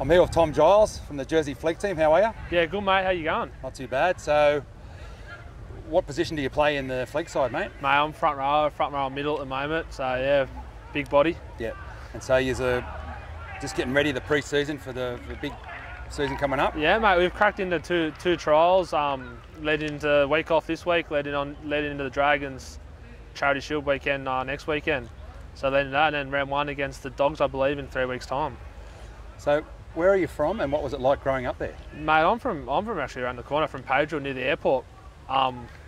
I'm here with Tom Giles from the Jersey Flegg team. How are you? Yeah, good mate. How you going? Not too bad. So, what position do you play in the Flegg side, mate? Mate, I'm front row middle at the moment. So yeah, big body. Yeah. And so you're just getting ready the pre-season for the big season coming up. Yeah, mate. We've cracked into two trials. Led into week off this week. Led into the Dragons Charity Shield weekend next weekend. So then that, and then round one against the Dogs, I believe, in 3 weeks' time. So, where are you from, and what was it like growing up there? Mate, I'm from actually around the corner, from Pedro, near the airport.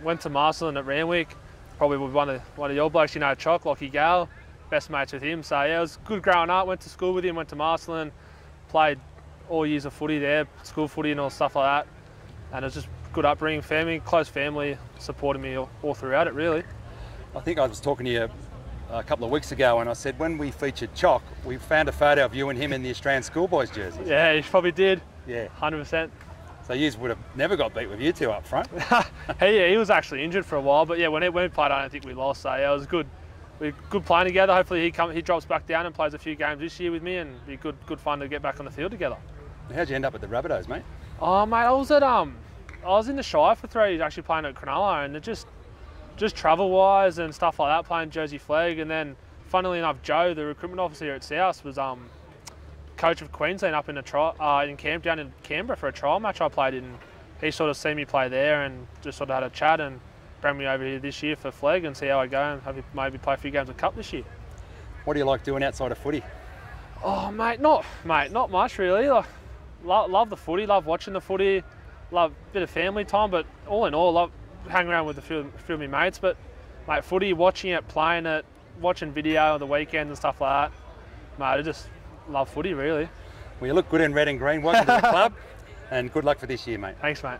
Went to Marcellin at Randwick, probably with one of your blokes, you know, Choc, Locky Gal, best mates with him. So yeah, it was good growing up. Went to school with him, went to Marcellin, played all years of footy there, school footy and all stuff like that. And it was just good upbringing, family, close family, supported me all throughout it, really. I think I was talking to you a couple of weeks ago, and I said when we featured Choc, we found a photo of you and him in the Australian schoolboys jersey. Yeah, you probably did. Yeah, 100%. So you would have never got beat with you two up front. He was actually injured for a while, but yeah, when we played, I don't think we lost. So yeah, it was good. We're good playing together. Hopefully he drops back down and plays a few games this year with me, and it'd be good fun to get back on the field together. How'd you end up at the Rabbitohs, mate? Oh mate, I was in the Shire for 3 years, actually playing at Cronulla, and it just travel-wise and stuff like that, playing Jersey Flegg. And then, funnily enough, Joe, the recruitment officer here at South, was coach of Queensland up in down in Canberra for a trial match I played in. He sort of seen me play there and just sort of had a chat and brought me over here this year for Flegg and see how I go and maybe play a few games of Cup this year. What do you like doing outside of footy? Oh, mate, not much really. Like, love the footy, love watching the footy, love a bit of family time, but all in all, love hang around with a few of my mates, but mate, footy, watching it, playing it, watching video on the weekends and stuff like that. Mate, I just love footy, really. Well, you look good in red and green. Welcome to the club, and good luck for this year, mate. Thanks, mate.